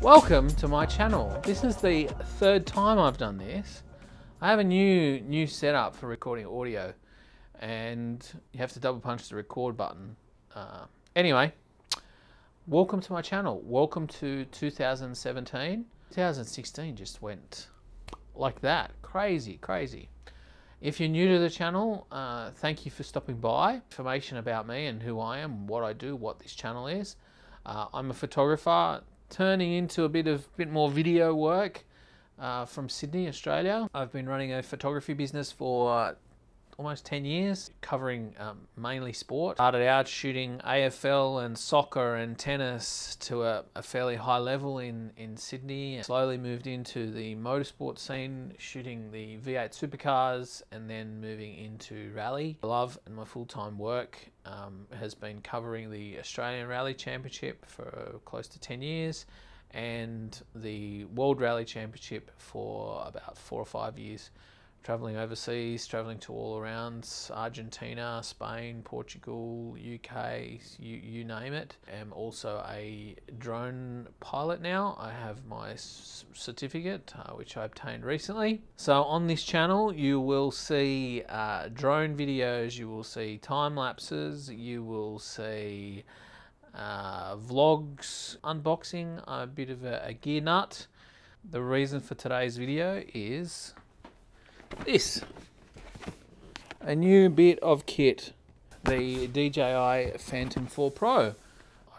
Welcome to my channel. This is the third time I've done this. I have a new setup for recording audio, and you have to double punch the record button. Anyway, welcome to my channel. Welcome to 2017. 2016 just went like that. Crazy, crazy. If you're new to the channel, thank you for stopping by. Information about me and who I am, what I do, what this channel is. I'm a photographer, turning into a bit more video work from Sydney, Australia. I've been running a photography business for almost 10 years, covering mainly sport. Started out shooting AFL and soccer and tennis to a fairly high level in Sydney. And slowly moved into the motorsport scene, shooting the V8 supercars and then moving into rally. My love and my full-time work has been covering the Australian Rally Championship for close to 10 years and the World Rally Championship for about 4 or 5 years. Traveling overseas, traveling to all around Argentina, Spain, Portugal, UK, you name it. I'm also a drone pilot now. I have my certificate, which I obtained recently. So on this channel, you will see drone videos, you will see time lapses, you will see vlogs, unboxing, a bit of a gear nut. The reason for today's video is this, a new bit of kit, the DJI Phantom 4 Pro.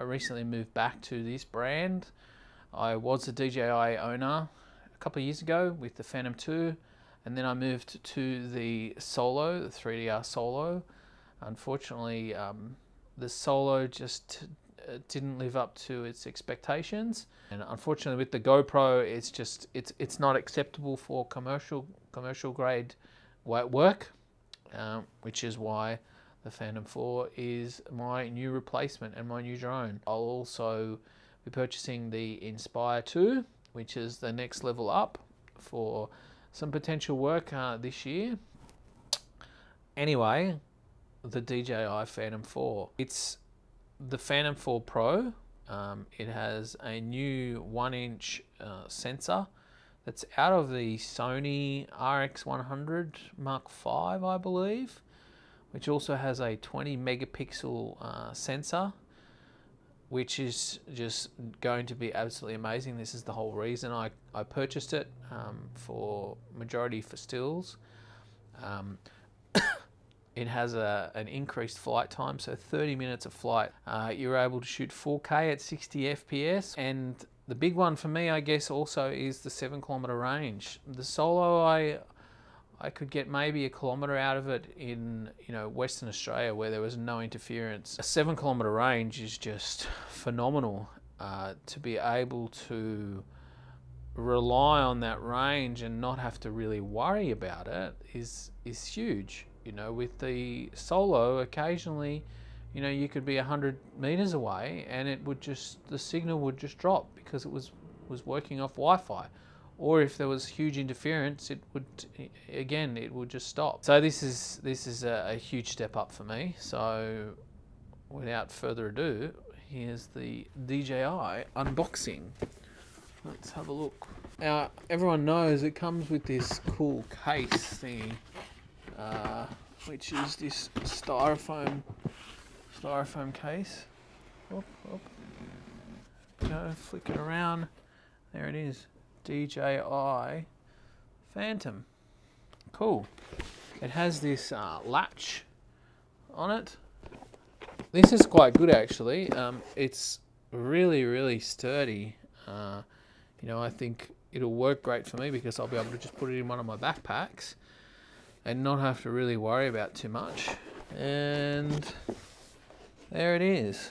I recently moved back to this brand. I was a DJI owner a couple of years ago with the Phantom 2, and then I moved to the Solo, the 3DR Solo. Unfortunately, the Solo just didn't live up to its expectations, and unfortunately with the GoPro it's just it's not acceptable for commercial grade work, which is why the Phantom 4 is my new replacement and my new drone. I'll also be purchasing the Inspire 2, which is the next level up for some potential work this year. Anyway, the DJI Phantom 4, it's the Phantom 4 Pro. It has a new 1-inch sensor that's out of the Sony RX100 Mark 5, I believe, which also has a 20 megapixel sensor, which is just going to be absolutely amazing. This is the whole reason I purchased it, majority for stills. It has an increased flight time, so 30 minutes of flight. You're able to shoot 4K at 60 FPS. And the big one for me, I guess, also is the 7-kilometer range. The Solo, I could get maybe a kilometer out of it in, Western Australia where there was no interference. A 7-kilometer range is just phenomenal. To be able to rely on that range and not have to really worry about it is huge. With the Solo, occasionally, you could be 100 meters away and it would just, the signal would just drop because it was working off Wi-Fi. Or if there was huge interference, it would just stop. So this is a huge step up for me. So without further ado, here's the DJI unboxing. Let's have a look. Now, everyone knows it comes with this cool case thingy, which is this styrofoam case. Flick it around. There it is. DJI Phantom. Cool. It has this latch on it. This is quite good actually. It's really, really sturdy. I think it'll work great for me because I'll be able to just put it in one of my backpacks and not have to really worry about too much. And there it is,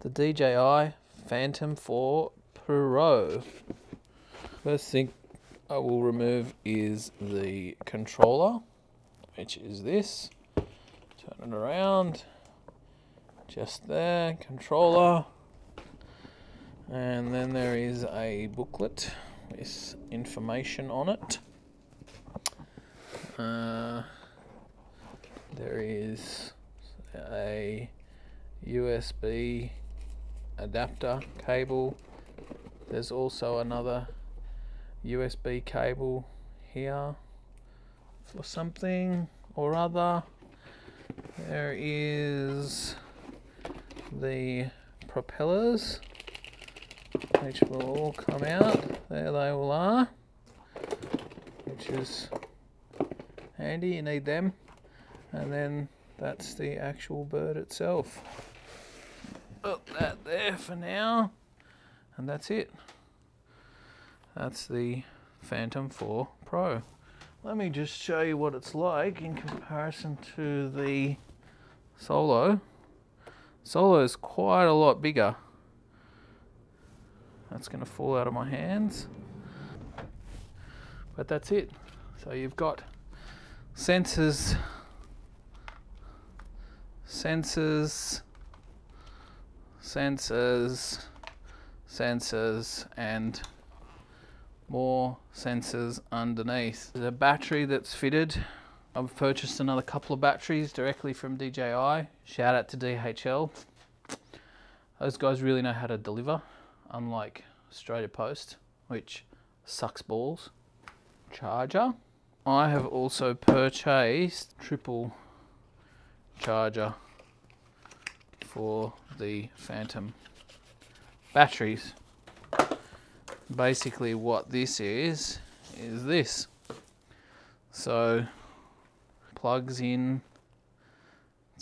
the DJI Phantom 4 Pro. First thing I will remove is the controller, which is this. Turn it around, just there, controller. And then there is a booklet with information on it. There is a USB adapter cable. There's also another USB cable here for something or other. There is the propellers, which will all come out. There they all are, which is handy, you need them. And then that's the actual bird itself. Put that there for now, and that's it. That's the Phantom 4 Pro. Let me just show you what it's like in comparison to the Solo. Solo is quite a lot bigger. That's going to fall out of my hands. But that's it. So you've got sensors, and more sensors underneath. The battery that's fitted, I've purchased another couple of batteries directly from DJI. Shout out to DHL. Those guys really know how to deliver, unlike Australia Post, which sucks balls. Charger. I have also purchased triple charger for the Phantom batteries. Basically what this is this. So plugs in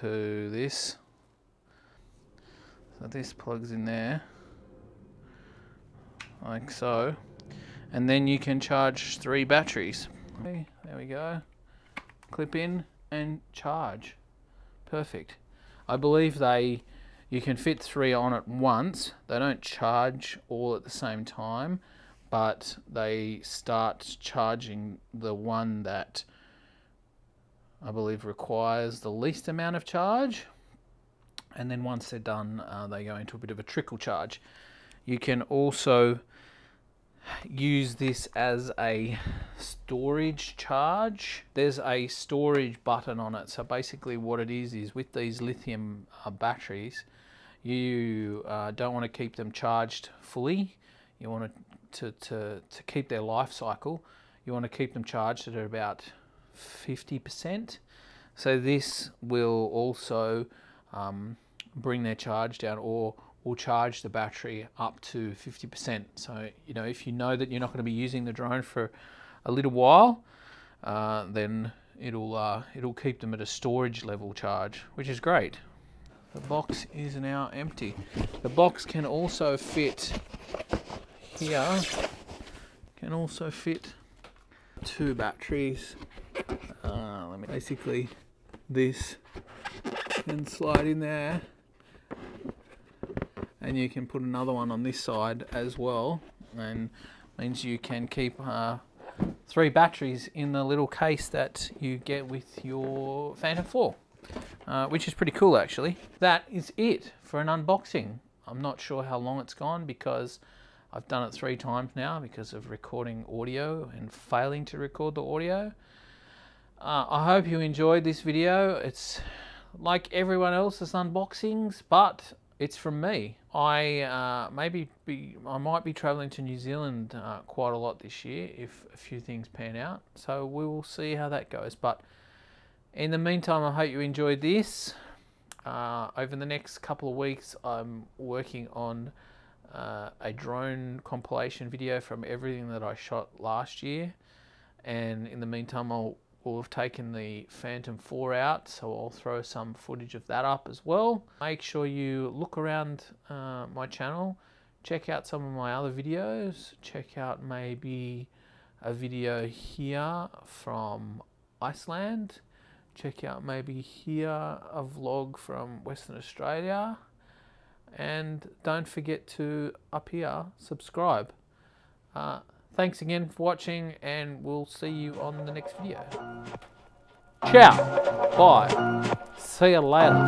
to this. So this plugs in there like so, and then you can charge 3 batteries. There we go. Clip in and charge. Perfect. I believe you can fit 3 on at once. They don't charge all at the same time, but they start charging the one that I believe requires the least amount of charge, and then once they're done, they go into a bit of a trickle charge. You can also use this as a storage charge. There's a storage button on it. So basically what it is with these lithium batteries, you don't want to keep them charged fully. You want to keep their life cycle. You want to keep them charged at about 50%. So this will also bring their charge down, or will charge the battery up to 50%. So, you know, if you know that you're not going to be using the drone for a little while, then it'll keep them at a storage level charge, which is great. The box is now empty. The box can also fit here, can also fit 2 batteries. Basically, this can slide in there, and you can put another one on this side as well, and means you can keep 3 batteries in the little case that you get with your Phantom 4, which is pretty cool actually. That is it for an unboxing. I'm not sure how long it's gone because I've done it 3 times now because of recording audio and failing to record the audio. I hope you enjoyed this video. It's like everyone else's unboxings, but it's from me. I might be travelling to New Zealand quite a lot this year if a few things pan out. So we will see how that goes. But in the meantime, I hope you enjoyed this. Over the next couple of weeks, I'm working on a drone compilation video from everything that I shot last year. And in the meantime, we'll have taken the Phantom 4 out, so I'll throw some footage of that up as well. Make sure you look around my channel, check out some of my other videos, check out maybe a video here from Iceland, check out maybe here a vlog from Western Australia, and don't forget to, up here, subscribe. Thanks again for watching, and we'll see you on the next video. Ciao. Bye. See you later.